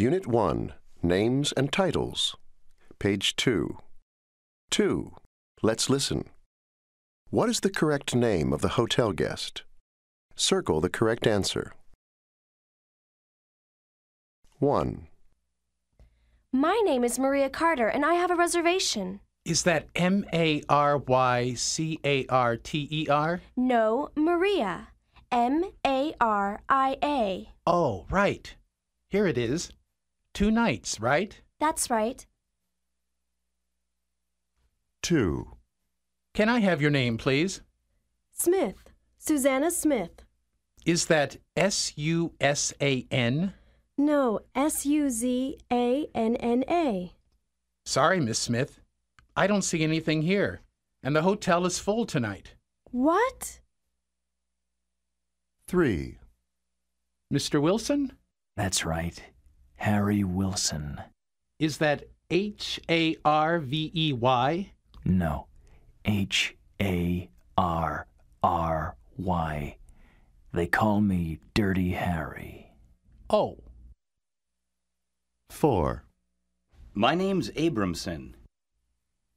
Unit 1, Names and Titles, page 2. 2. Let's listen. What is the correct name of the hotel guest? Circle the correct answer. 1. My name is Maria Carter, and I have a reservation. Is that M-A-R-Y-C-A-R-T-E-R? No, Maria. M-A-R-I-A. Oh, right. Here it is. 2 nights, right? That's right. 2. Can I have your name, please? Smith. Susanna Smith. Is that S-U-S-A-N? No, S-U-Z-A-N-N-A. Sorry, Miss Smith. I don't see anything here, and the hotel is full tonight. What? 3. Mr. Wilson? That's right. Harry Wilson. Is that H-A-R-V-E-Y? No. H-A-R-R-Y. They call me Dirty Harry. Oh. 4. My name's Abramson.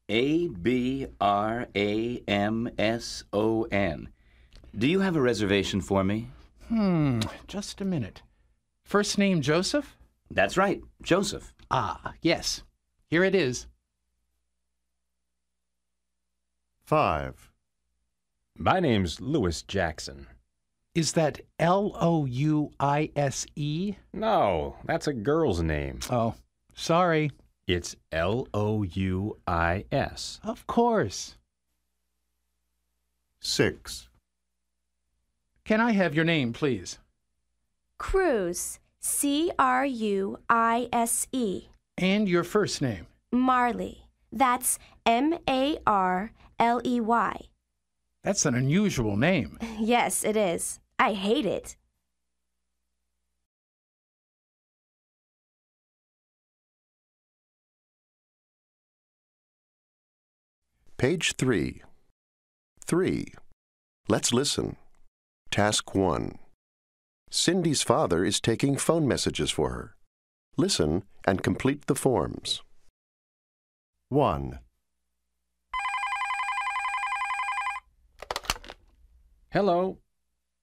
A-B-R-A-M-S-O-N. Do you have a reservation for me? Just a minute. First name Joseph? That's right, Joseph. Ah, yes. Here it is. 5. My name's Louis Jackson. Is that L-O-U-I-S-E? No, that's a girl's name. Oh, sorry. It's L-O-U-I-S. Of course. 6. Can I have your name, please? Cruz. C-R-U-I-S-E. And your first name? Marley. That's M-A-R-L-E-Y. That's an unusual name. Yes, it is. I hate it. Page 3. 3. Let's listen. Task 1. Cindy's father is taking phone messages for her. Listen and complete the forms. 1. Hello.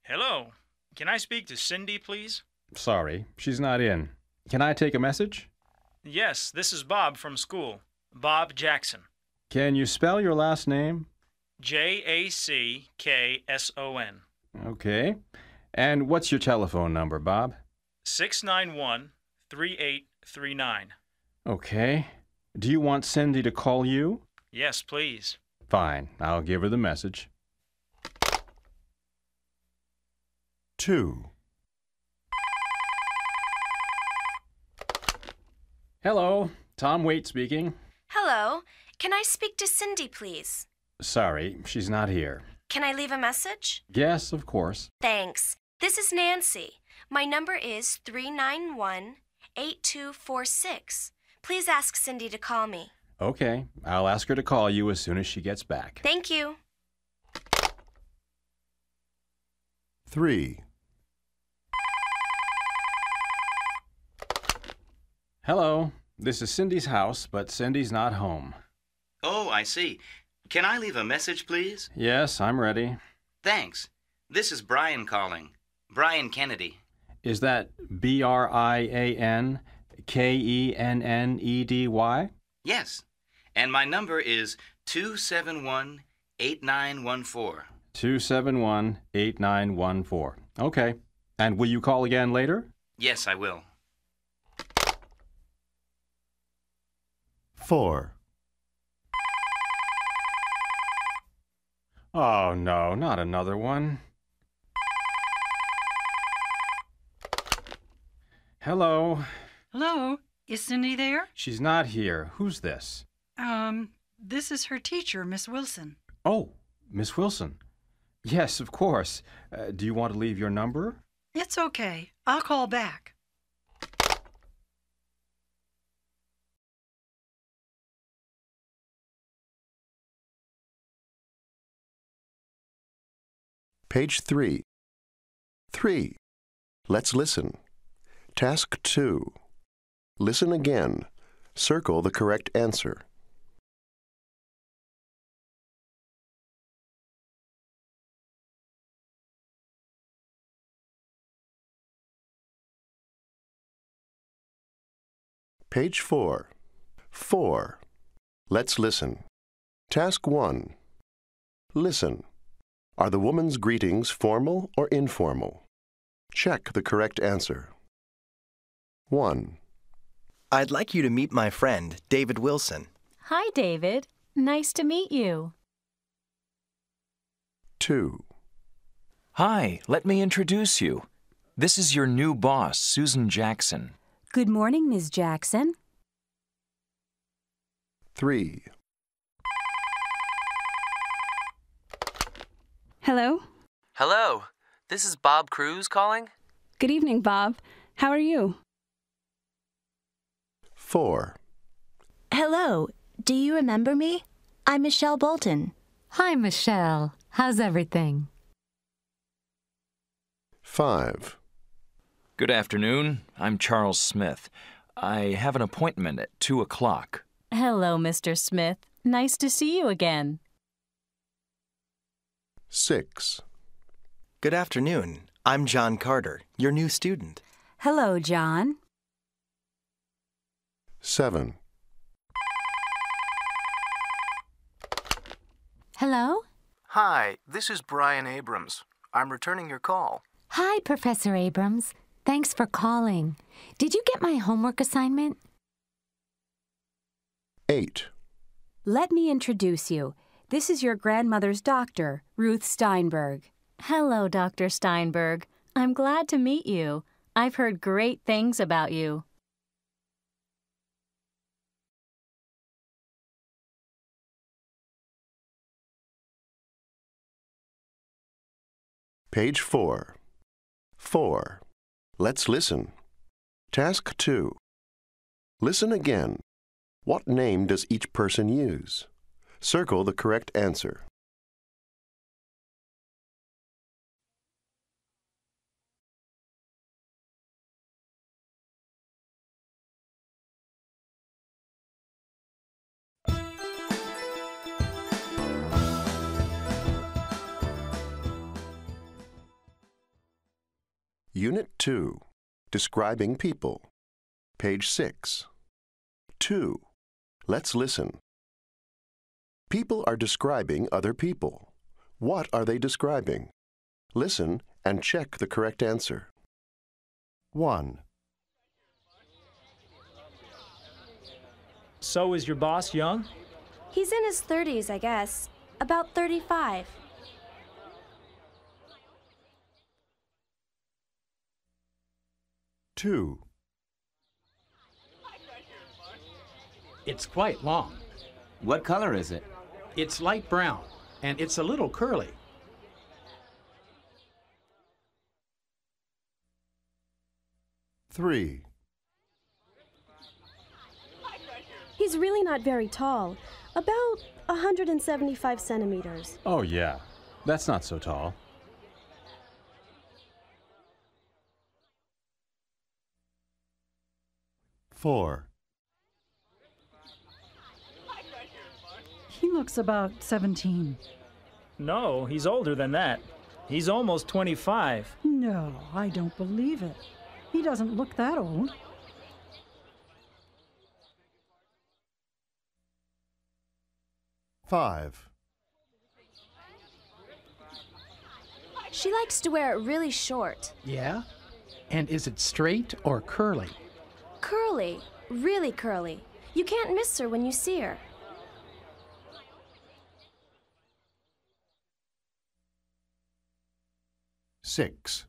Hello. Can I speak to Cindy, please? Sorry, she's not in. Can I take a message? Yes, this is Bob from school. Bob Jackson. Can you spell your last name? J-A-C-K-S-O-N. Okay. And what's your telephone number, Bob? 691-3839. Okay. Do you want Cindy to call you? Yes, please. Fine. I'll give her the message. 2. Hello. Tom Waite speaking. Hello. Can I speak to Cindy, please? Sorry, she's not here. Can I leave a message? Yes, of course. Thanks. This is Nancy. My number is 391-8246. Please ask Cindy to call me. Okay. I'll ask her to call you as soon as she gets back. Thank you. 3. Hello. This is Cindy's house, but Cindy's not home. Oh, I see. Can I leave a message, please? Yes, I'm ready. Thanks. This is Brian calling. Brian Kennedy. Is that B-R-I-A-N-K-E-N-N-E-D-Y? Yes. And my number is 271-8914. 271-8914. Okay. And will you call again later? Yes, I will. 4. Oh, no, not another one. Hello. Hello. Is Cindy there? She's not here. Who's this? This is her teacher, Miss Wilson. Oh, Miss Wilson. Yes, of course. Do you want to leave your number? It's okay. I'll call back. Page 3. 3. Let's listen. Task 2. Listen again. Circle the correct answer. Page 4. 4. Let's listen. Task 1. Listen. Are the woman's greetings formal or informal? Check the correct answer. 1. I'd like you to meet my friend, David Wilson. Hi, David. Nice to meet you. 2. Hi, let me introduce you. This is your new boss, Susan Jackson. Good morning, Ms. Jackson. 3. Hello? Hello. This is Bob Cruz calling. Good evening, Bob. How are you? 4. Hello. Do you remember me? I'm Michelle Bolton. Hi, Michelle. How's everything? 5. Good afternoon. I'm Charles Smith. I have an appointment at 2 o'clock. Hello, Mr. Smith. Nice to see you again. 6. Good afternoon. I'm John Carter, your new student. Hello, John. 7. Hello? Hi, this is Brian Abrams. I'm returning your call. Hi, Professor Abrams. Thanks for calling. Did you get my homework assignment? 8. Let me introduce you. This is your grandmother's doctor, Ruth Steinberg. Hello, Dr. Steinberg. I'm glad to meet you. I've heard great things about you. 4. 4. Let's listen. Task 2. Listen again. What name does each person use? Circle the correct answer. Unit 2. Describing people. Page 6. 2. Let's listen. People are describing other people. What are they describing? Listen and check the correct answer. 1. So is your boss young? He's in his 30s, I guess. About 35. 2. It's quite long. What color is it? It's light brown, and it's a little curly. 3. He's really not very tall, about 175 centimeters. Oh, yeah. That's not so tall. 4. He looks about 17. No, he's older than that. He's almost 25. No, I don't believe it. He doesn't look that old. 5. She likes to wear it really short. Yeah? And is it straight or curly? Curly, really curly. You can't miss her when you see her. 6.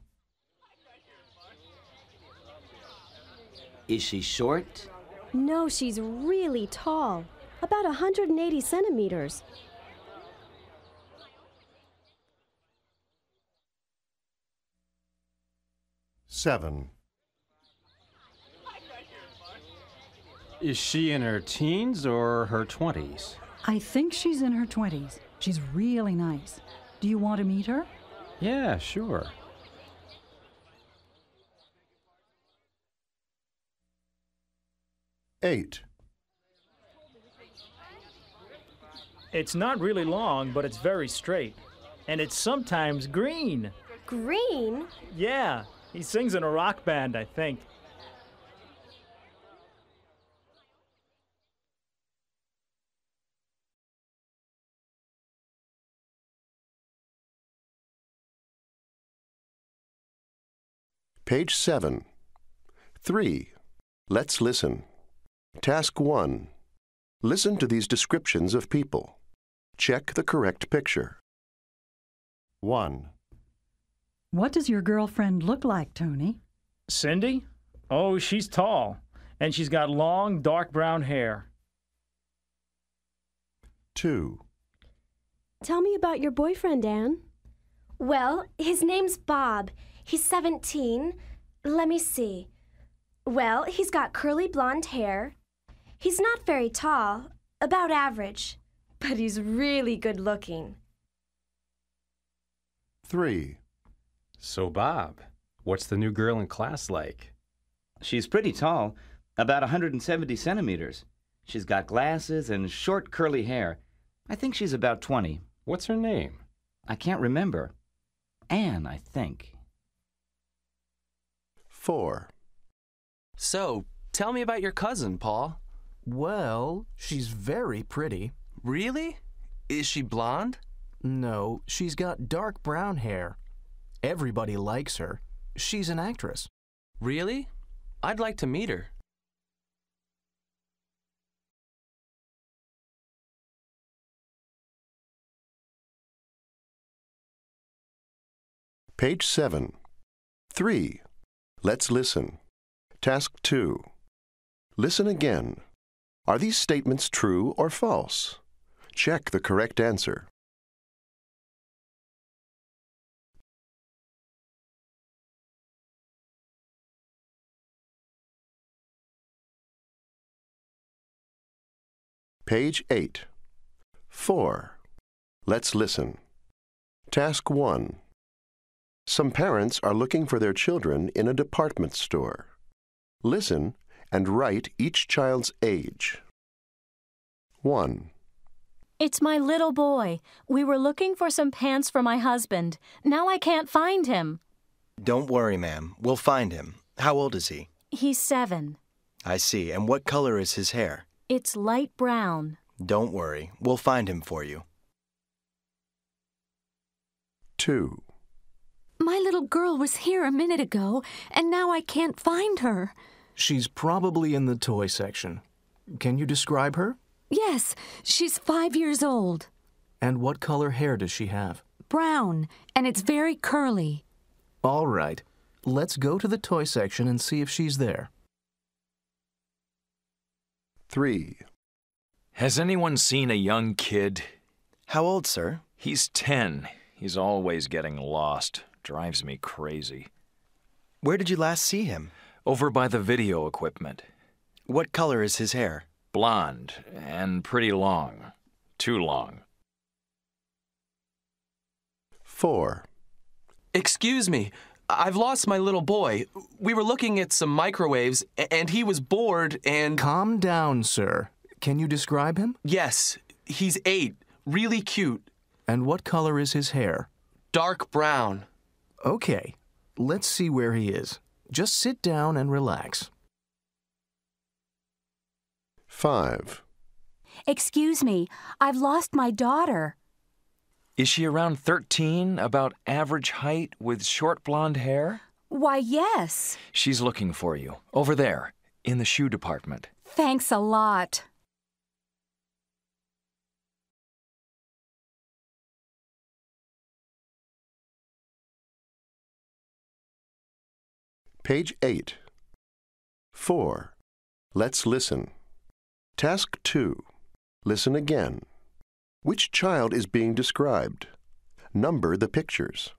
Is she short? No, she's really tall, about 180 centimeters. 7. Is she in her teens or her 20s? I think she's in her 20s. She's really nice. Do you want to meet her? Yeah, sure. 8. It's not really long, but it's very straight. And it's sometimes green. Green? Yeah. He sings in a rock band, I think. Page 7. 3. Let's listen. Task 1. Listen to these descriptions of people. Check the correct picture. 1. What does your girlfriend look like, Tony? Cindy? Oh, she's tall, and she's got long, dark brown hair. 2. Tell me about your boyfriend, Ann. Well, his name's Bob. He's 17. Let me see. Well, he's got curly blonde hair. He's not very tall, about average, but he's really good looking. 3. So, Bob, what's the new girl in class like? She's pretty tall, about 170 centimeters. She's got glasses and short curly hair. I think she's about 20. What's her name? I can't remember. Anne, I think. 4. So, tell me about your cousin, Paul. Well, she's very pretty. Really? Is she blonde? No, she's got dark brown hair. Everybody likes her. She's an actress. Really? I'd like to meet her. Page 7. 3. Let's listen. Task 2. Listen again. Are these statements true or false? Check the correct answer. Page 8. 4. Let's listen. Task 1. Some parents are looking for their children in a department store. Listen and write each child's age. 1. It's my little boy. We were looking for some pants for my husband. Now I can't find him. Don't worry, ma'am. We'll find him. How old is he? He's 7. I see. And what color is his hair? It's light brown. Don't worry. We'll find him for you. 2. My little girl was here a minute ago, and now I can't find her. She's probably in the toy section. Can you describe her? Yes, she's 5 years old. And what color hair does she have? Brown, and it's very curly. All right. Let's go to the toy section and see if she's there. 3. Has anyone seen a young kid? How old, sir? He's 10. He's always getting lost. Drives me crazy. Where did you last see him? Over by the video equipment. What color is his hair? Blonde and pretty long. Too long. 4. Excuse me. I've lost my little boy. We were looking at some microwaves, and he was bored and... Calm down, sir. Can you describe him? Yes. He's 8. Really cute. And what color is his hair? Dark brown. Okay, let's see where he is. Just sit down and relax. 5. Excuse me, I've lost my daughter. Is she around 13, about average height, with short blonde hair? Why, yes. She's looking for you, over there, in the shoe department. Thanks a lot. Page 8. 4. Let's listen. Task 2. Listen again. Which child is being described? Number the pictures.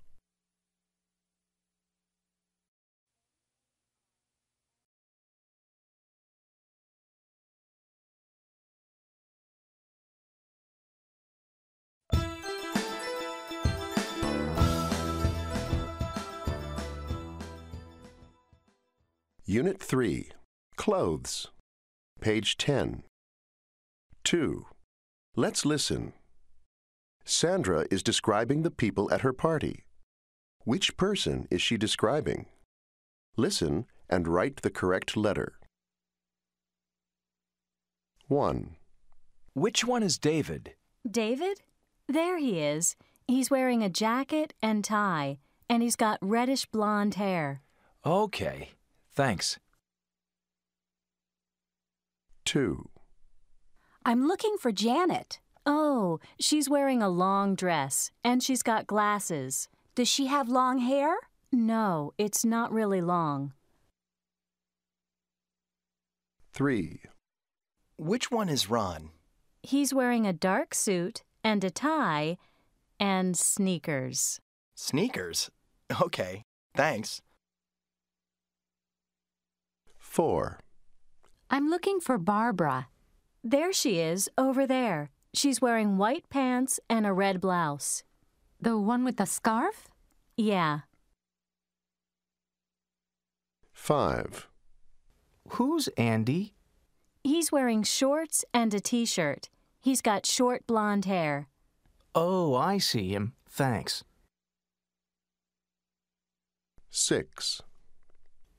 Unit 3. Clothes. Page 10. 2. Let's listen. Sandra is describing the people at her party. Which person is she describing? Listen and write the correct letter. 1. Which one is David? David? There he is. He's wearing a jacket and tie, and he's got reddish blonde hair. Okay, thanks. 2. I'm looking for Janet. Oh, she's wearing a long dress, and she's got glasses. Does she have long hair? No, it's not really long. 3. Which one is Ron? He's wearing a dark suit and a tie and sneakers. Sneakers? Okay, thanks. 4. I'm looking for Barbara. There she is, over there. She's wearing white pants and a red blouse. The one with the scarf? Yeah. 5. Who's Andy? He's wearing shorts and a T-shirt. He's got short blonde hair. Oh, I see him. Thanks. 6.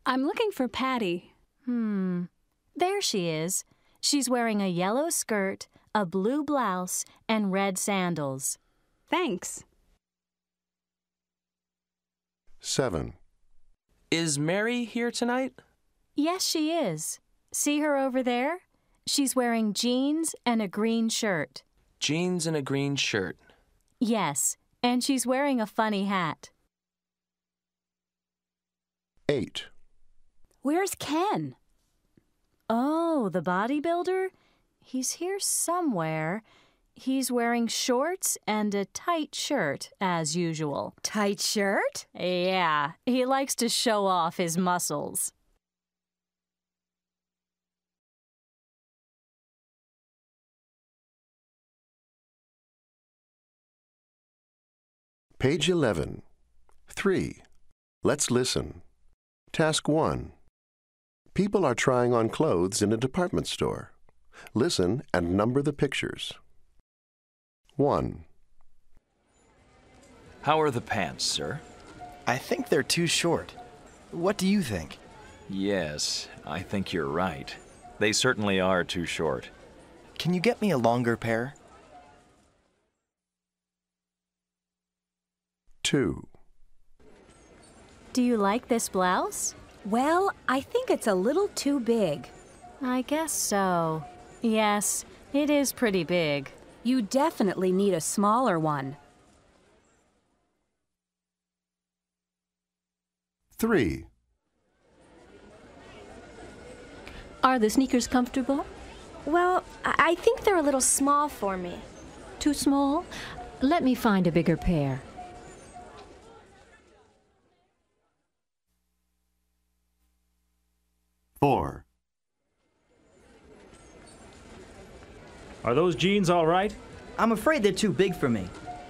I'm looking for Patty. There she is. She's wearing a yellow skirt, a blue blouse, and red sandals. Thanks. 7. Is Mary here tonight? Yes, she is. See her over there? She's wearing jeans and a green shirt. Jeans and a green shirt. Yes, and she's wearing a funny hat. 8. Where's Ken? Oh, the bodybuilder? He's here somewhere. He's wearing shorts and a tight shirt, as usual. Tight shirt? Yeah, he likes to show off his muscles. Page 11. 3. Let's listen. Task 1. People are trying on clothes in a department store. Listen and number the pictures. 1. How are the pants, sir? I think they're too short. What do you think? Yes, I think you're right. They certainly are too short. Can you get me a longer pair? 2. Do you like this blouse? Well, I think it's a little too big. I guess so. Yes, it is pretty big. You definitely need a smaller one. 3. Are the sneakers comfortable? Well, I think they're a little small for me. Too small? Let me find a bigger pair. 4. Are those jeans all right? I'm afraid they're too big for me.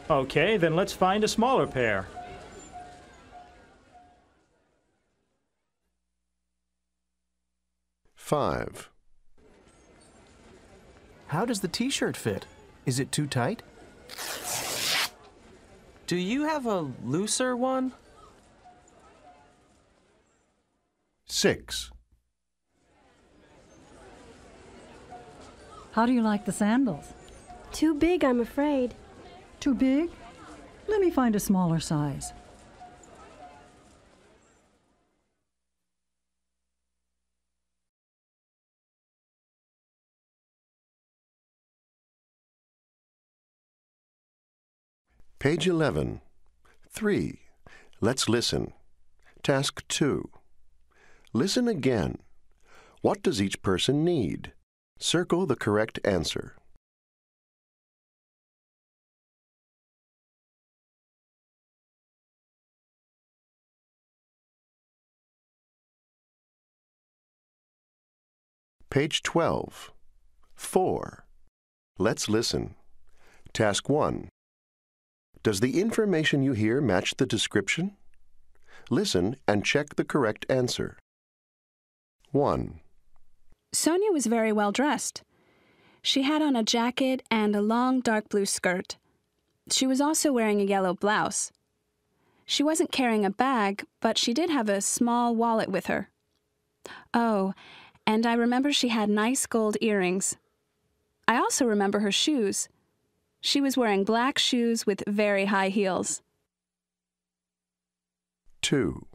Okay, then let's find a smaller pair. 5. How does the T-shirt fit? Is it too tight? Do you have a looser one? 6. How do you like the sandals? Too big, I'm afraid. Too big? Let me find a smaller size. Page 11. 3. Let's listen. Task 2. Listen again. What does each person need? Circle the correct answer. Page 12. 4. Let's listen. Task 1. Does the information you hear match the description? Listen and check the correct answer. 1. Sonia was very well dressed. She had on a jacket and a long dark blue skirt. She was also wearing a yellow blouse. She wasn't carrying a bag, but she did have a small wallet with her. Oh, and I remember she had nice gold earrings. I also remember her shoes. She was wearing black shoes with very high heels. 2.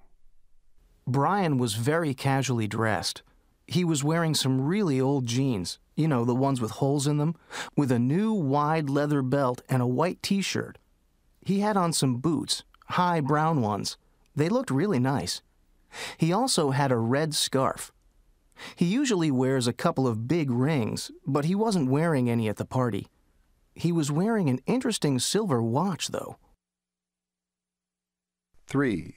Brian was very casually dressed. He was wearing some really old jeans, you know, the ones with holes in them, with a new wide leather belt and a white t-shirt. He had on some boots, high brown ones. They looked really nice. He also had a red scarf. He usually wears a couple of big rings, but he wasn't wearing any at the party. He was wearing an interesting silver watch, though. 3.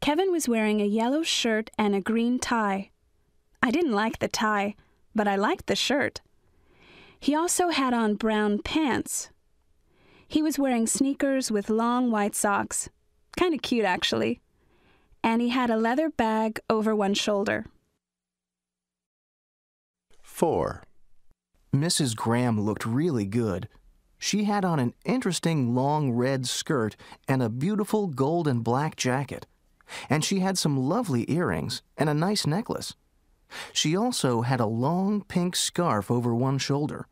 Kevin was wearing a yellow shirt and a green tie. I didn't like the tie, but I liked the shirt. He also had on brown pants. He was wearing sneakers with long white socks. Kind of cute, actually. And he had a leather bag over one shoulder. 4. Mrs. Graham looked really good. She had on an interesting long red skirt and a beautiful gold and black jacket. And she had some lovely earrings and a nice necklace. She also had a long pink scarf over one shoulder.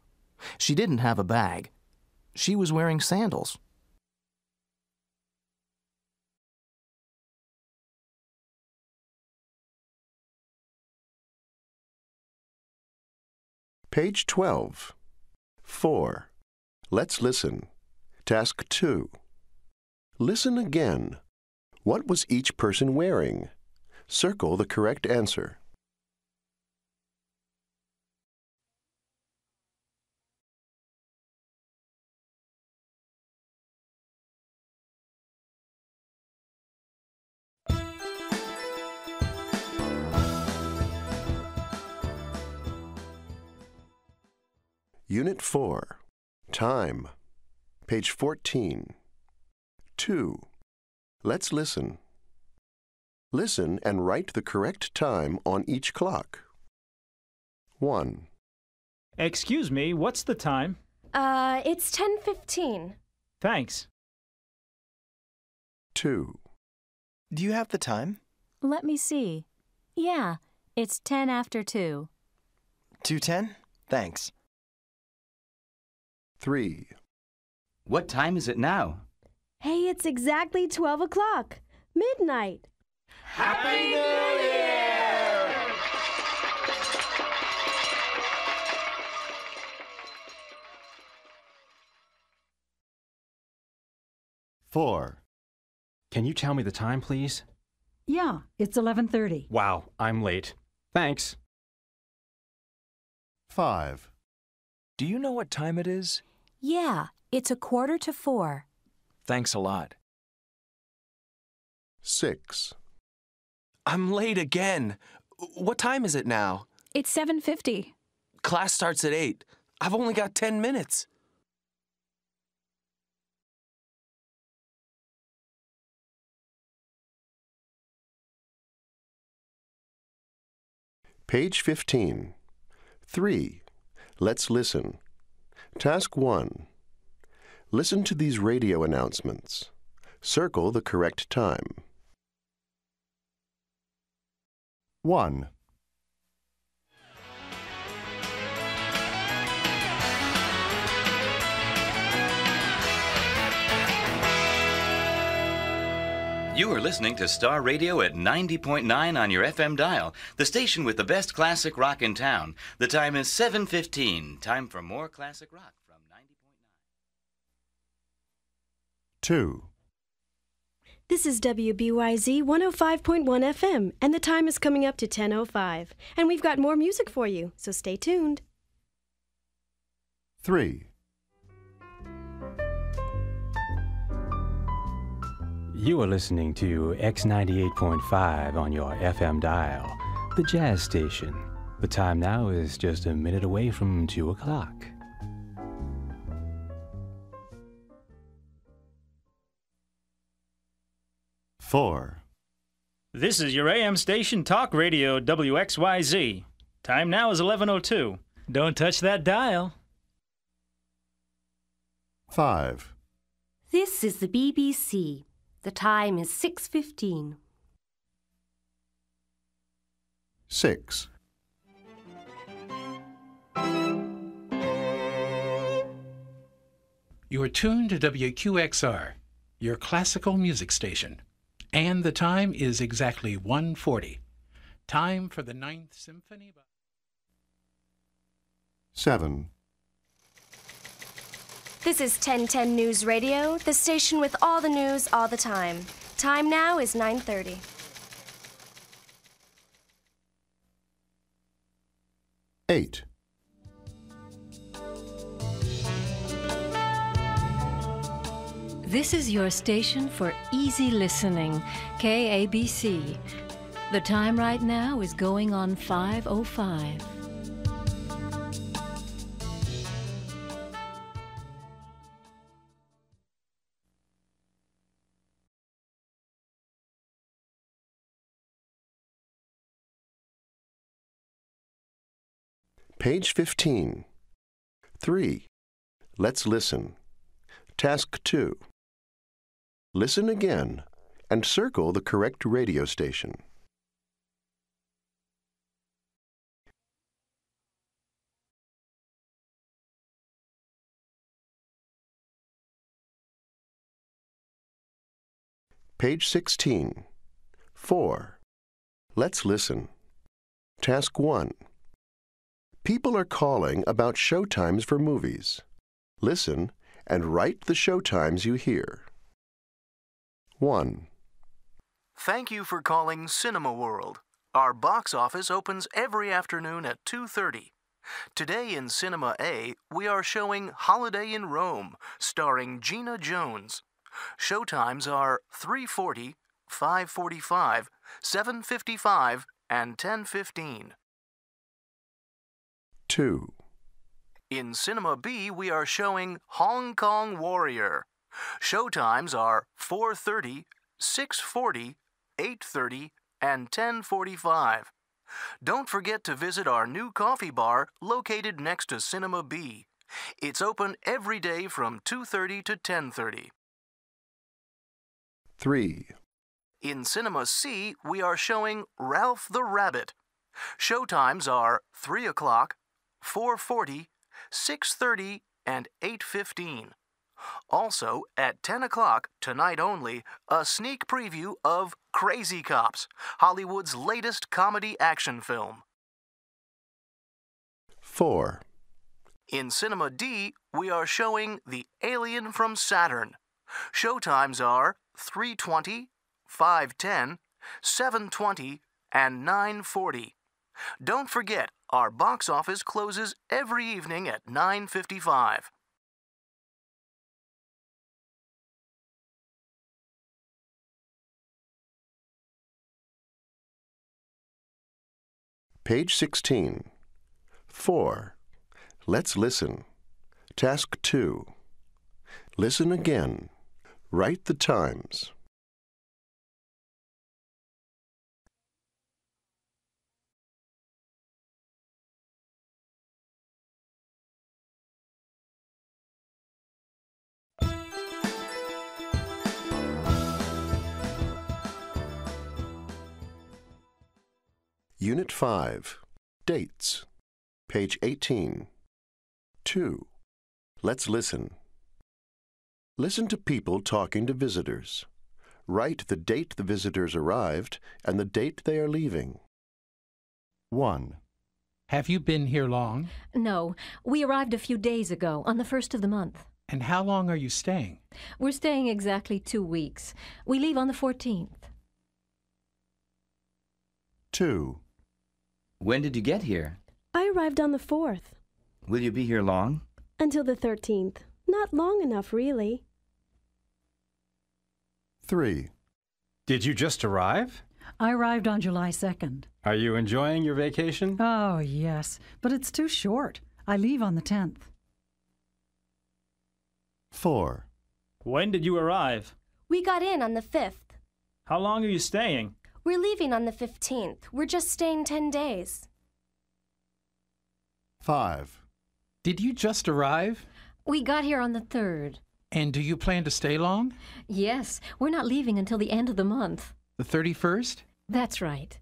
She didn't have a bag. She was wearing sandals. 12. 4. Let's listen. Task 2. Listen again. What was each person wearing? Circle the correct answer. Unit 4. Time. Page 14. 2. Let's listen. Listen and write the correct time on each clock. 1. Excuse me, what's the time? It's 10:15. Thanks. 2. Do you have the time? Let me see. Yeah, it's 10 after 2. 2:10? Thanks. 3. What time is it now? Hey, it's exactly 12 o'clock. Midnight. Happy New Year! Four. Can you tell me the time, please? Yeah, it's 11:30. Wow, I'm late. Thanks. 5. Do you know what time it is? Yeah, it's 3:45. Thanks a lot. 6. I'm late again. What time is it now? It's 7:50. Class starts at 8. I've only got 10 minutes. 15. 3. Let's listen. Task 1. Listen to these radio announcements. Circle the correct time. 1. You are listening to Star Radio at 90.9 on your FM dial, the station with the best classic rock in town. The time is 7:15. Time for more classic rock from 90.9. 2. This is WBYZ 105.1 FM, and the time is coming up to 10:05. And we've got more music for you, so stay tuned. 3. You are listening to X98.5 on your FM dial, the jazz station. The time now is just a minute away from 2 o'clock. 4. This is your AM station talk radio, WXYZ. Time now is 11:02. Don't touch that dial. 5. This is the BBC. The time is 6:15. 6. You are tuned to WQXR, your classical music station, and the time is exactly 1:40. Time for the 9th Symphony. 7. This is 1010 News Radio, the station with all the news all the time. Time now is 9:30. 8. This is your station for easy listening, KABC. The time right now is going on 5:05. 15. 3. Let's listen. Task 2. Listen again and circle the correct radio station. Page 16. 4. Let's listen. Task 1. People are calling about showtimes for movies. Listen and write the showtimes you hear. 1. Thank you for calling Cinema World. Our box office opens every afternoon at 2:30. Today in Cinema A, we are showing Holiday in Rome, starring Gina Jones. Showtimes are 3:40, 5:45, 7:55, and 10:15. 2. In Cinema B, we are showing Hong Kong Warrior. Showtimes are 4:30, 6:40, 8:30, and 10:45. Don't forget to visit our new coffee bar located next to Cinema B. It's open every day from 2:30 to 10:30. 3. In Cinema C, we are showing Ralph the Rabbit. Showtimes are 3 o'clock, 4:40, 6:30, and 8:15. Also, at 10 o'clock, tonight only, a sneak preview of Crazy Cops, Hollywood's latest comedy action film. 4. In Cinema D, we are showing The Alien from Saturn. Showtimes are 3:20, 5:10, 7:20, and 9:40. Don't forget, our box office closes every evening at 9:55. 16. 4. Let's listen. Task 2. Listen again. Write the times. 5. Dates. Page 18. 2. Let's listen. Listen to people talking to visitors. Write the date the visitors arrived and the date they are leaving. 1. Have you been here long? No. We arrived a few days ago, on the 1st of the month. And how long are you staying? We're staying exactly 2 weeks. We leave on the 14th. 2. When did you get here? I arrived on the 4th. Will you be here long? Until the 13th. Not long enough, really. 3. Did you just arrive? I arrived on July 2nd. Are you enjoying your vacation? Oh, yes, but it's too short. I leave on the 10th. 4. When did you arrive? We got in on the 5th. How long are you staying? We're leaving on the 15th. We're just staying 10 days. 5. Did you just arrive? We got here on the 3rd. And do you plan to stay long? Yes. We're not leaving until the end of the month. The 31st? That's right.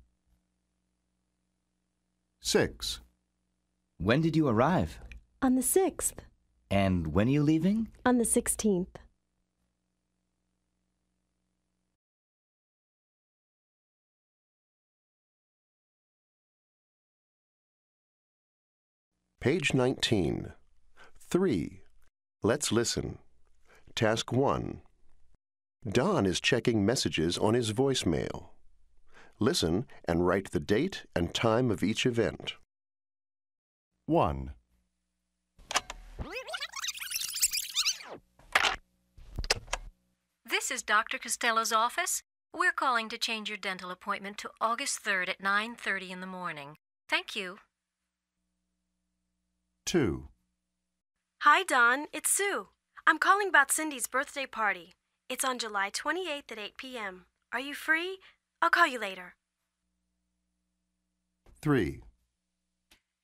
6. When did you arrive? On the 6th. And when are you leaving? On the 16th. Page 19. 3. Let's listen. Task 1. Don is checking messages on his voicemail. Listen and write the date and time of each event. 1. This is Dr. Costello's office. We're calling to change your dental appointment to August 3rd at 9:30 in the morning. Thank you. 2. Hi, Don. It's Sue. I'm calling about Cindy's birthday party. It's on July 28th at 8 p.m. Are you free? I'll call you later. 3.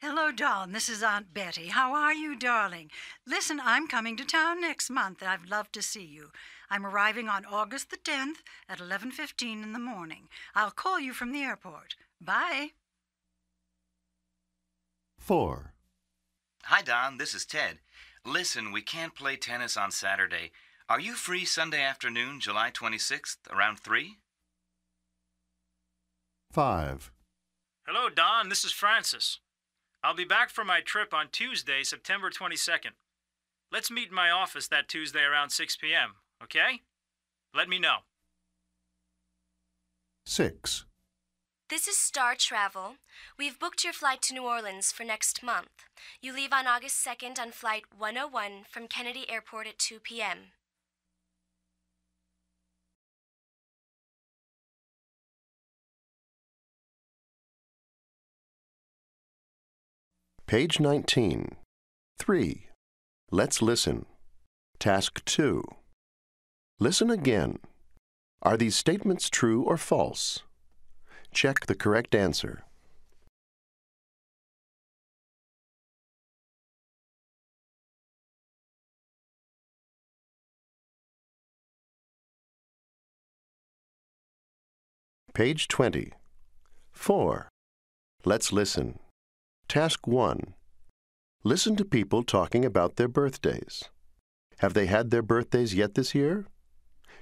Hello, Don. This is Aunt Betty. How are you, darling? Listen, I'm coming to town next month, and I'd love to see you. I'm arriving on August the 10th at 11:15 in the morning. I'll call you from the airport. Bye. 4. Hi, Don. This is Ted. Listen, we can't play tennis on Saturday. Are you free Sunday afternoon, July 26th, around 3? 5. Hello, Don. This is Francis. I'll be back from my trip on Tuesday, September 22nd. Let's meet in my office that Tuesday around 6 p.m., okay? Let me know. 6. This is Star Travel. We've booked your flight to New Orleans for next month. You leave on August 2nd on Flight 101 from Kennedy Airport at 2 p.m. 19. 3. Let's listen. Task 2. Listen again. Are these statements true or false? Check the correct answer. Page 20. 4. Let's listen. Task 1. Listen to people talking about their birthdays. Have they had their birthdays yet this year?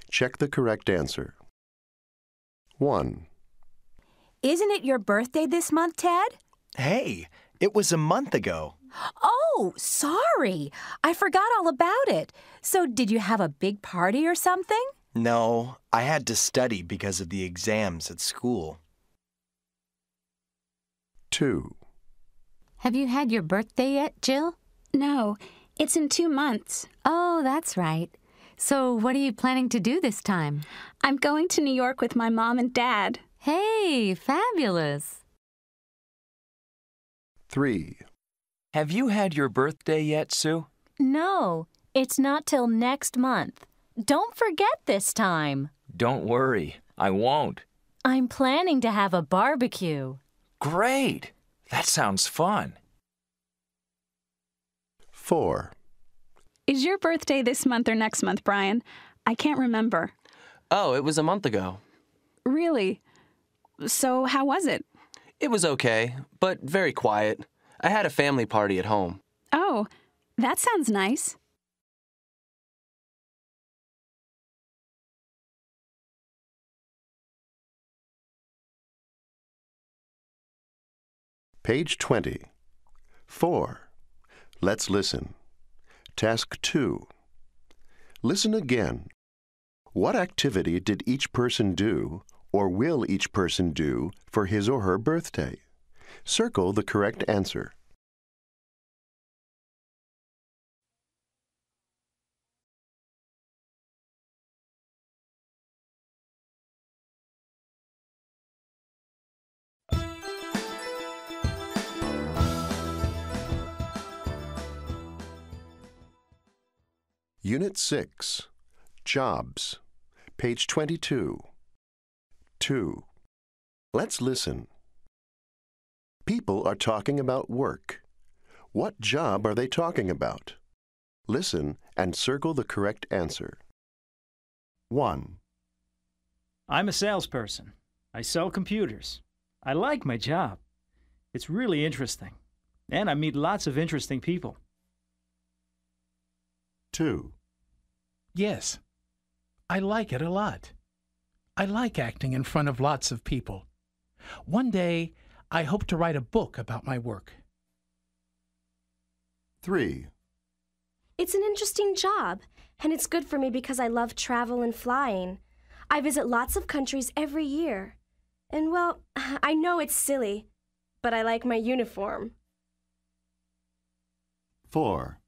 Check the correct answer. 1. Isn't it your birthday this month, Ted? Hey, it was a month ago. Oh, sorry. I forgot all about it. So did you have a big party or something? No, I had to study because of the exams at school. 2. Have you had your birthday yet, Jill? No, it's in 2 months. Oh, that's right. So what are you planning to do this time? I'm going to New York with my mom and dad. Hey, fabulous. 3. Have you had your birthday yet, Sue? No, it's not till next month. Don't forget this time. Don't worry, I won't. I'm planning to have a barbecue. Great! That sounds fun. 4. Is your birthday this month or next month, Brian? I can't remember. Oh, it was a month ago. Really? So, how was it? It was okay, but very quiet. I had a family party at home. Oh, that sounds nice. 20. 4. Let's listen. Task 2. Listen again. What activity did each person do, or will each person do, for his or her birthday? Circle the correct answer. 6. Jobs. Page 22. 2. Let's listen. People are talking about work. What job are they talking about? Listen and circle the correct answer. 1. I'm a salesperson. I sell computers. I like my job. It's really interesting. And I meet lots of interesting people. 2. Yes, I like it a lot. I like acting in front of lots of people. One day, I hope to write a book about my work. 3. It's an interesting job, and it's good for me because I love travel and flying. I visit lots of countries every year. And, well, I know it's silly, but I like my uniform. 4.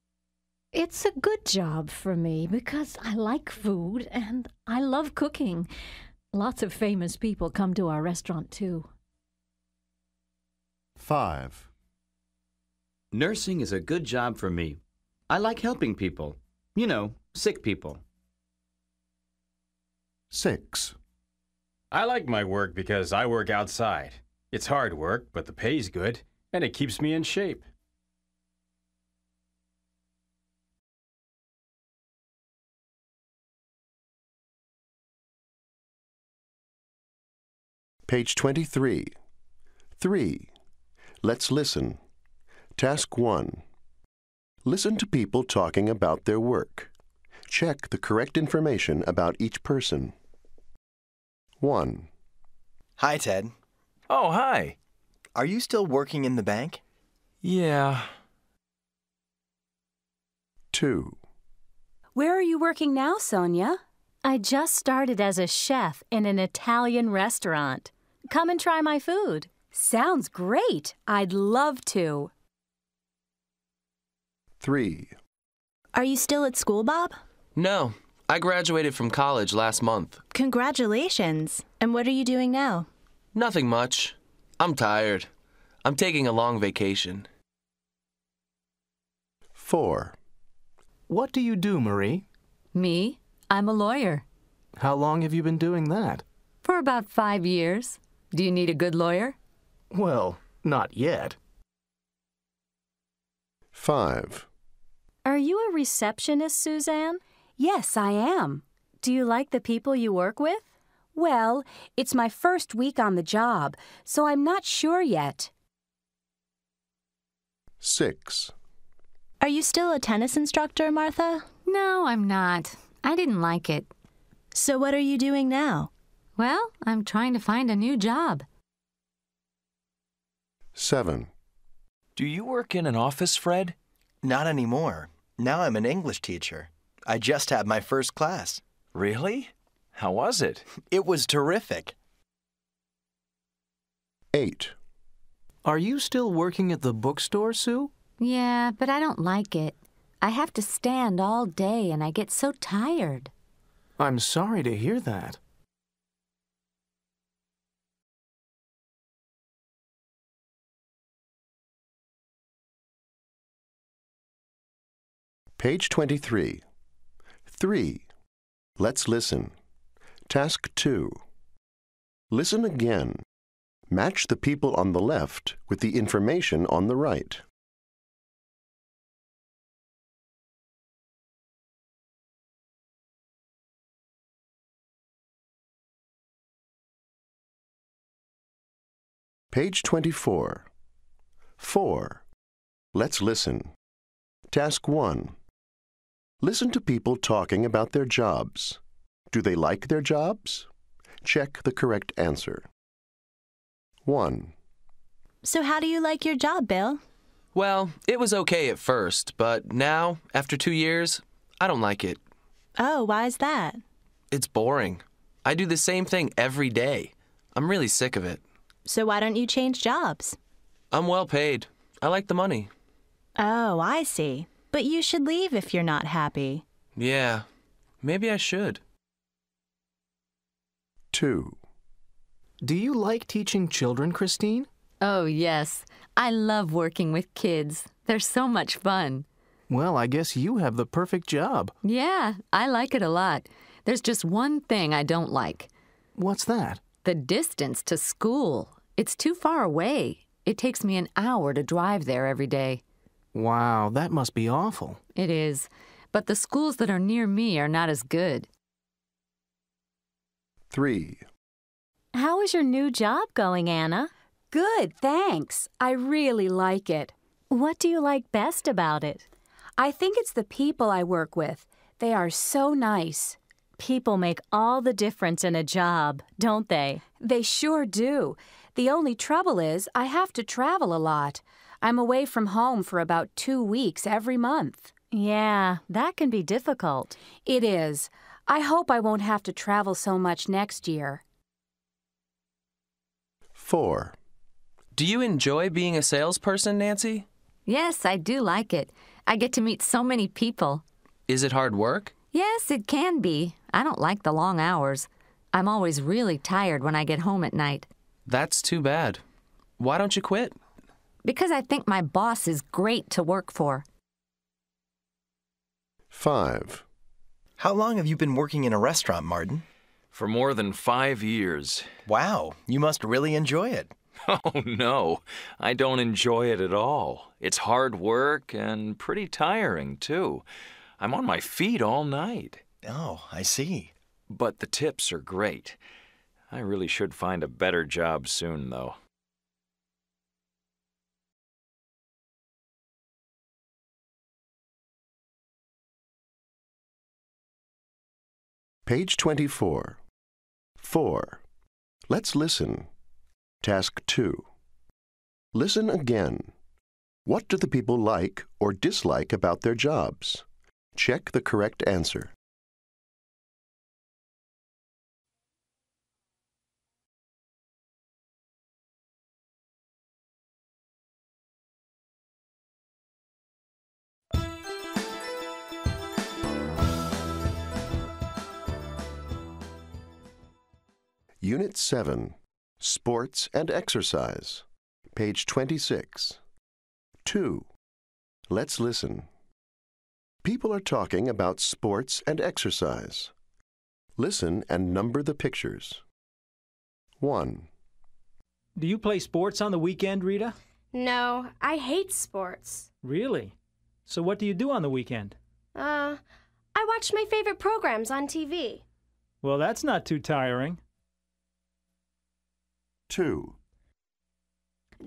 It's a good job for me because I like food and I love cooking. Lots of famous people come to our restaurant, too. 5. Nursing is a good job for me. I like helping people. You know, sick people. 6. I like my work because I work outside. It's hard work, but the pay's good, and it keeps me in shape. Page 23. 3. Let's listen. Task 1. Listen to people talking about their work. Check the correct information about each person. 1. Hi, Ted. Oh, hi. Are you still working in the bank? Yeah. 2. Where are you working now, Sonia? I just started as a chef in an Italian restaurant. Come and try my food. Sounds great. I'd love to. 3. Are you still at school, Bob? No. I graduated from college last month. Congratulations. And what are you doing now? Nothing much. I'm tired. I'm taking a long vacation. 4. What do you do, Marie? Me? I'm a lawyer. How long have you been doing that? For about 5 years. Do you need a good lawyer? Well, not yet. 5. Are you a receptionist, Suzanne? Yes, I am. Do you like the people you work with? Well, it's my first week on the job, so I'm not sure yet. 6. Are you still a tennis instructor, Martha? No, I'm not. I didn't like it. So what are you doing now? Well, I'm trying to find a new job. 7. Do you work in an office, Fred? Not anymore. Now I'm an English teacher. I just had my first class. Really? How was it? It was terrific. 8. Are you still working at the bookstore, Sue? Yeah, but I don't like it. I have to stand all day and I get so tired. I'm sorry to hear that. Page 23. 3. Let's listen. Task 2. Listen again. Match the people on the left with the information on the right. 24. 4. Let's listen. Task 1. Listen to people talking about their jobs. Do they like their jobs? Check the correct answer. 1. So how do you like your job, Bill? Well, it was okay at first, but now, after 2 years, I don't like it. Oh, why is that? It's boring. I do the same thing every day. I'm really sick of it. So why don't you change jobs? I'm well paid. I like the money. Oh, I see. But you should leave if you're not happy. Yeah, maybe I should. 2. Do you like teaching children, Christine? Oh, yes. I love working with kids. They're so much fun. Well, I guess you have the perfect job. Yeah, I like it a lot. There's just one thing I don't like. What's that? The distance to school. It's too far away. It takes me an hour to drive there every day. Wow, that must be awful. It is, but the schools that are near me are not as good. 3. How is your new job going, Anna? Good, thanks. I really like it. What do you like best about it? I think it's the people I work with. They are so nice. People make all the difference in a job, don't they? They sure do. The only trouble is I have to travel a lot. I'm away from home for about 2 weeks every month. Yeah, that can be difficult. It is. I hope I won't have to travel so much next year. 4. Do you enjoy being a salesperson, Nancy? Yes, I do like it. I get to meet so many people. Is it hard work? Yes, it can be. I don't like the long hours. I'm always really tired when I get home at night. That's too bad. Why don't you quit? Because I think my boss is great to work for. 5. How long have you been working in a restaurant, Martin? For more than 5 years. Wow, you must really enjoy it. Oh, no, I don't enjoy it at all. It's hard work and pretty tiring, too. I'm on my feet all night. Oh, I see. But the tips are great. I really should find a better job soon, though. Page 24. 4. Let's listen. Task 2. Listen again. What do the people like or dislike about their jobs? Check the correct answer. Unit 7. Sports and Exercise, page 26. 2. Let's listen. People are talking about sports and exercise. Listen and number the pictures. 1. Do you play sports on the weekend, Rita? No, I hate sports. Really? So what do you do on the weekend? I watch my favorite programs on TV. Well, that's not too tiring. 2.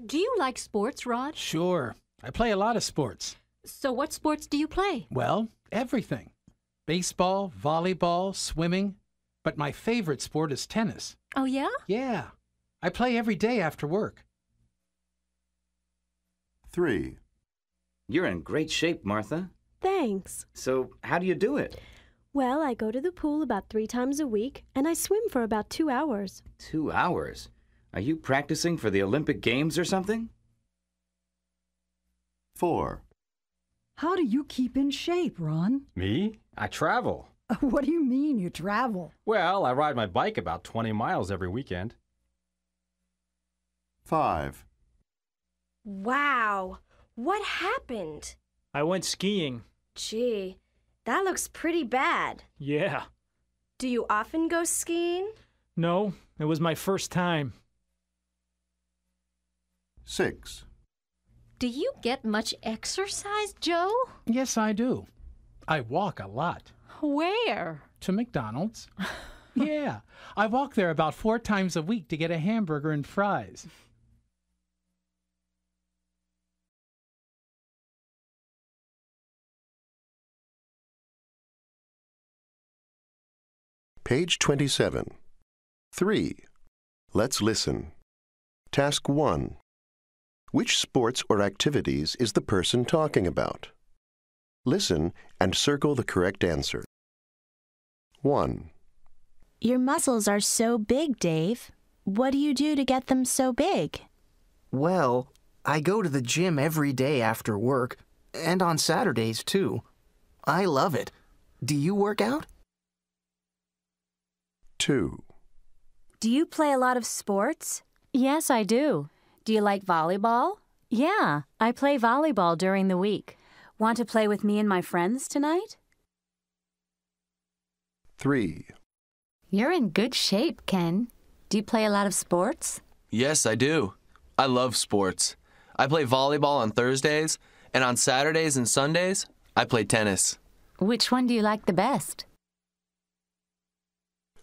Do you like sports, Rod? Sure. I play a lot of sports. So what sports do you play? Well, everything. Baseball, volleyball, swimming. But my favorite sport is tennis. Oh, yeah? Yeah. I play every day after work. 3. You're in great shape, Martha. Thanks. So how do you do it? Well, I go to the pool about 3 times a week, and I swim for about 2 hours. 2 hours? Are you practicing for the Olympic Games or something? 4. How do you keep in shape, Ron? Me? I travel. What do you mean you travel? Well, I ride my bike about 20 miles every weekend. 5. Wow! What happened? I went skiing. Gee, that looks pretty bad. Yeah. Do you often go skiing? No, it was my first time. 6. Do you get much exercise, Joe? Yes, I do. I walk a lot. Where? To McDonald's. Yeah, I walk there about 4 times a week to get a hamburger and fries. Page 27. 3. Let's listen. Task 1. Which sports or activities is the person talking about? Listen and circle the correct answer. 1. Your muscles are so big, Dave. What do you do to get them so big? Well, I go to the gym every day after work, and on Saturdays, too. I love it. Do you work out? 2. Do you play a lot of sports? Yes, I do. Do you like volleyball? Yeah, I play volleyball during the week. Want to play with me and my friends tonight? 3. You're in good shape, Ken. Do you play a lot of sports? Yes, I do. I love sports. I play volleyball on Thursdays And on Saturdays and Sundays, I play tennis. Which one do you like the best?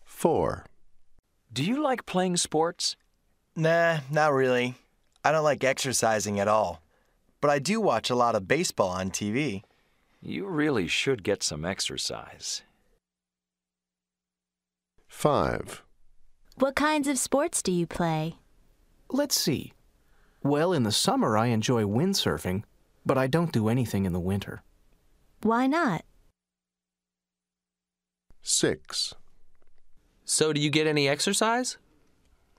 4. Do you like playing sports? Nah, not really. I don't like exercising at all. But I do watch a lot of baseball on TV. You really should get some exercise. 5. What kinds of sports do you play? Let's see. Well, in the summer I enjoy windsurfing, but I don't do anything in the winter. Why not? 6. So do you get any exercise?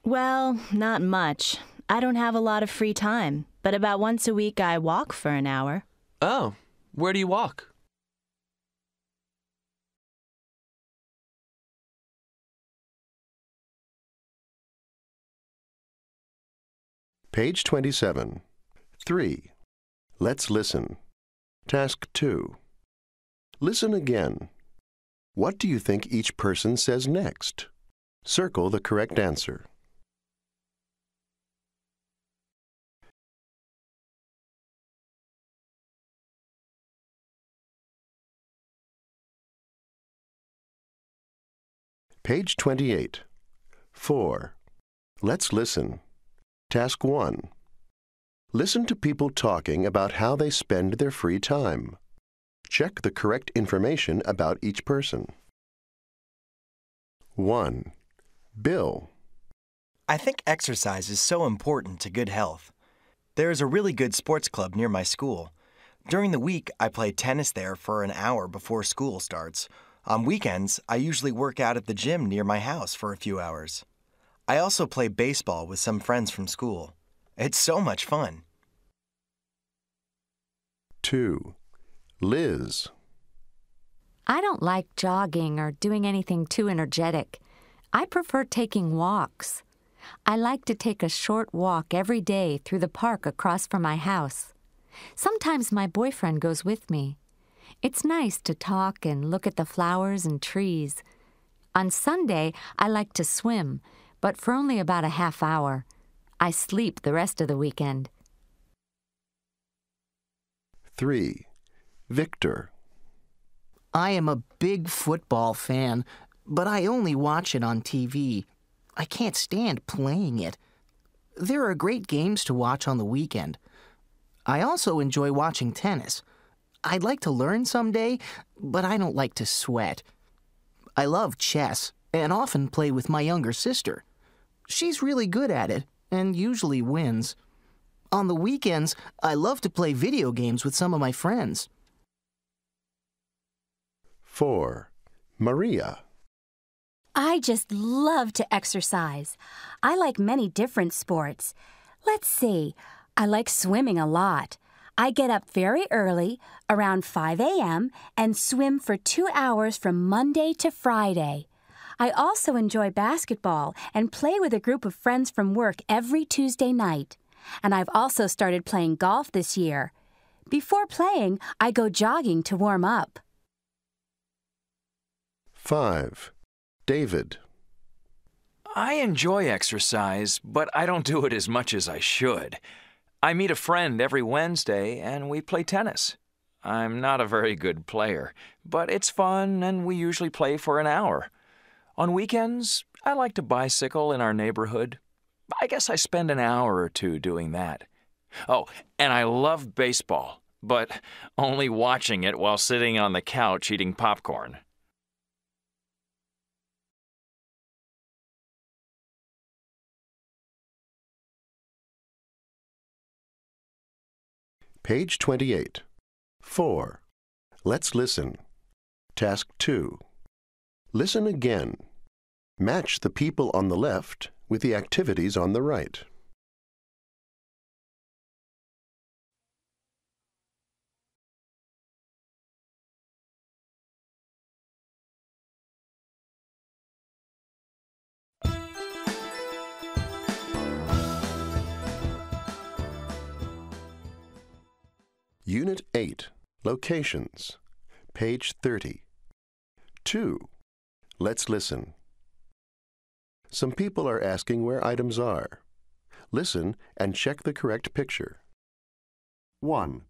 Well, not much. I don't have a lot of free time, but about once a week I walk for an hour. Oh, where do you walk? Page 27. 3. Let's listen. Task 2. Listen again. What do you think each person says next? Circle the correct answer. Page 28. 4. Let's listen. Task 1. Listen to people talking about how they spend their free time. Check the correct information about each person. 1. Bill. I think exercise is so important to good health. There is a really good sports club near my school. During the week, I play tennis there for an hour before school starts. On weekends, I usually work out at the gym near my house for a few hours. I also play baseball with some friends from school. It's so much fun. 2. Liz. I don't like jogging or doing anything too energetic. I prefer taking walks. I like to take a short walk every day through the park across from my house. Sometimes my boyfriend goes with me. It's nice to talk and look at the flowers and trees. On Sunday, I like to swim, but for only about a half hour. I sleep the rest of the weekend. 3. Victor. I am a big football fan, but I only watch it on TV. I can't stand playing it. There are great games to watch on the weekend. I also enjoy watching tennis. I'd like to learn someday, but I don't like to sweat. I love chess and often play with my younger sister. She's really good at it and usually wins. On the weekends, I love to play video games with some of my friends. 4. Maria. I just love to exercise. I like many different sports. Let's see. I like swimming a lot. I get up very early, around 5 a.m., and swim for 2 hours from Monday to Friday. I also enjoy basketball and play with a group of friends from work every Tuesday night. And I've also started playing golf this year. Before playing, I go jogging to warm up. 5. David. I enjoy exercise, but I don't do it as much as I should. I meet a friend every Wednesday and we play tennis. I'm not a very good player, but it's fun and we usually play for an hour. On weekends, I like to bicycle in our neighborhood. I guess I spend an hour or two doing that. Oh, and I love baseball, but only watching it while sitting on the couch eating popcorn. 28. 4. Let's listen. Task 2. Listen again. Match the people on the left with the activities on the right. Unit 8. Locations. Page 30. 2. Let's listen. Some people are asking where items are. Listen and check the correct picture. 1.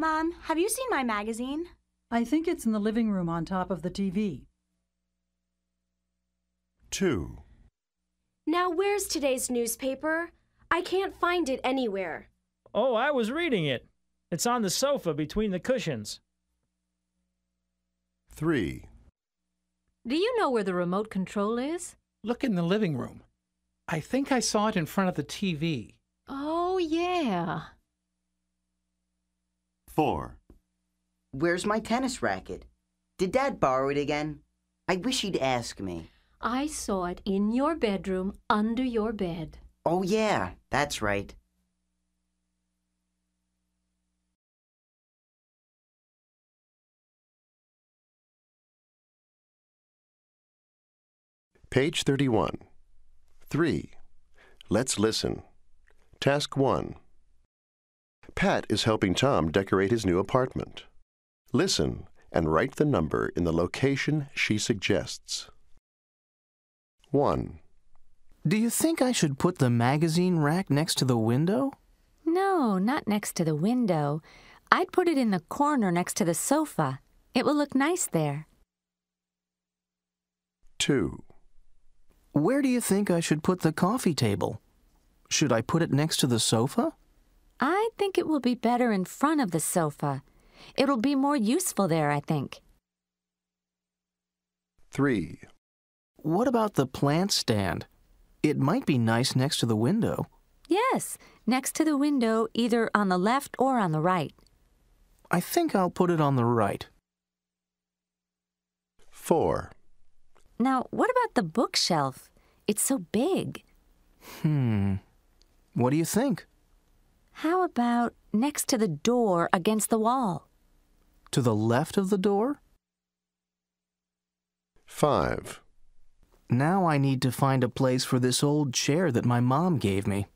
Mom, have you seen my magazine? I think it's in the living room on top of the TV. 2. Now where's today's newspaper? I can't find it anywhere. Oh, I was reading it. It's on the sofa between the cushions. 3. Do you know where the remote control is? Look in the living room. I think I saw it in front of the TV. Oh, yeah. 4. Where's my tennis racket? Did Dad borrow it again? I wish he'd ask me. I saw it in your bedroom, under your bed. Oh, yeah, that's right. Page 31. 3. Let's listen. Task 1. Pat is helping Tom decorate his new apartment. Listen and write the number in the location she suggests. 1. Do you think I should put the magazine rack next to the window? No, not next to the window. I'd put it in the corner next to the sofa. It will look nice there. 2. Where do you think I should put the coffee table? Should I put it next to the sofa? I think it will be better in front of the sofa. It'll be more useful there, I think. 3. What about the plant stand? It might be nice next to the window. Yes, next to the window, either on the left or on the right. I think I'll put it on the right. 4. Now, what about the bookshelf? It's so big. What do you think? How about next to the door against the wall? To the left of the door? 5. Now I need to find a place for this old chair that my mom gave me.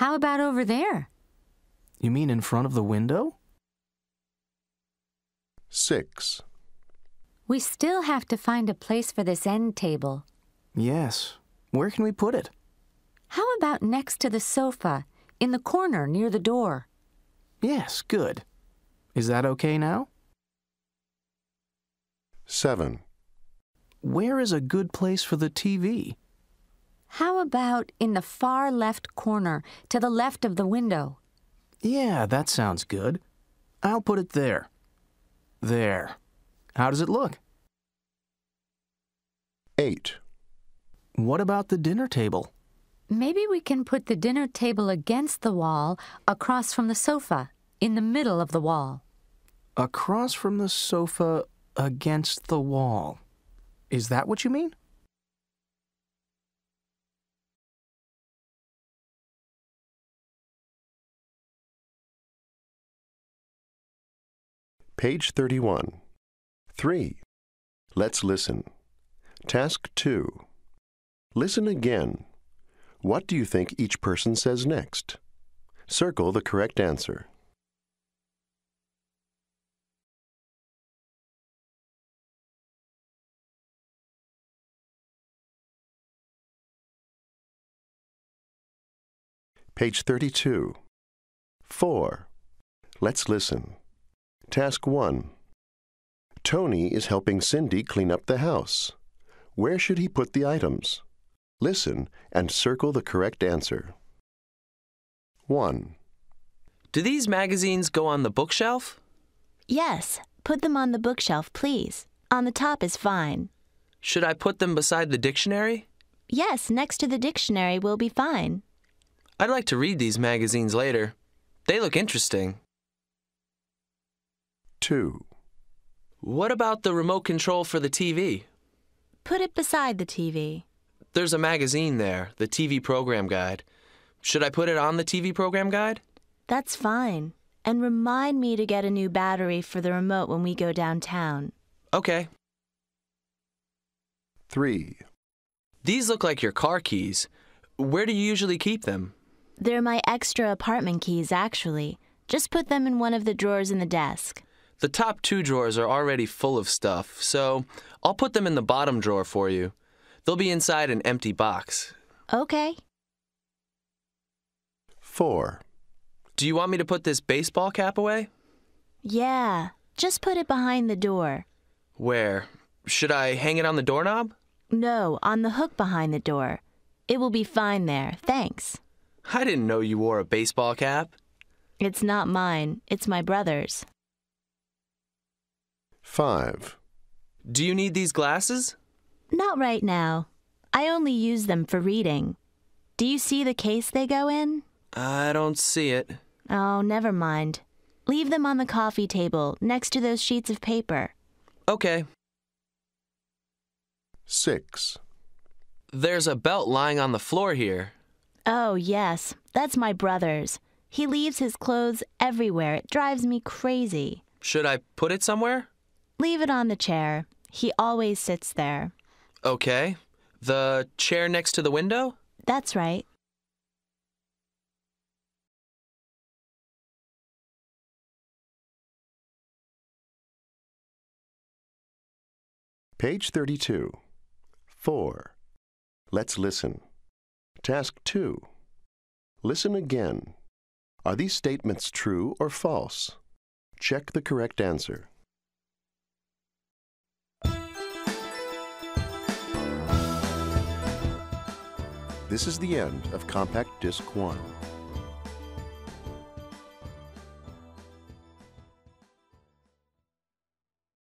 How about over there? You mean in front of the window? 6. We still have to find a place for this end table. Yes. Where can we put it? How about next to the sofa, in the corner near the door? Yes, good. Is that okay now? 7. Where is a good place for the TV? How about in the far left corner, to the left of the window? Yeah, that sounds good. I'll put it there. There. How does it look? 8. What about the dinner table? Maybe we can put the dinner table against the wall, across from the sofa, in the middle of the wall. Across from the sofa, against the wall. Is that what you mean? Page 31. 3. Let's listen. Task 2. Listen again. What do you think each person says next? Circle the correct answer. Page 32. 4. Let's listen. Task 1. Tony is helping Cindy clean up the house. Where should he put the items? Listen and circle the correct answer. 1. Do these magazines go on the bookshelf? Yes. Put them on the bookshelf, please. On the top is fine. Should I put them beside the dictionary? Yes, next to the dictionary will be fine. I'd like to read these magazines later. They look interesting. 2. What about the remote control for the TV? Put it beside the TV. There's a magazine there, the TV program guide. Should I put it on the TV program guide? That's fine. And remind me to get a new battery for the remote when we go downtown. Okay. 3. These look like your car keys. Where do you usually keep them? They're my extra apartment keys, actually. Just put them in one of the drawers in the desk. The top 2 drawers are already full of stuff, so I'll put them in the bottom drawer for you. They'll be inside an empty box. Okay. 4. Do you want me to put this baseball cap away? Yeah, just put it behind the door. Where? Should I hang it on the doorknob? No, on the hook behind the door. It will be fine there, thanks. I didn't know you wore a baseball cap. It's not mine, it's my brother's. 5. Do you need these glasses? Not right now. I only use them for reading. Do you see the case they go in? I don't see it. Oh, never mind. Leave them on the coffee table next to those sheets of paper. Okay. 6. There's a belt lying on the floor here. Oh, yes. That's my brother's. He leaves his clothes everywhere. It drives me crazy. Should I put it somewhere? Leave it on the chair. He always sits there. Okay. The chair next to the window? That's right. 32. 4. Let's listen. Task 2. Listen again. Are these statements true or false? Check the correct answer. This is the end of Compact Disc 1.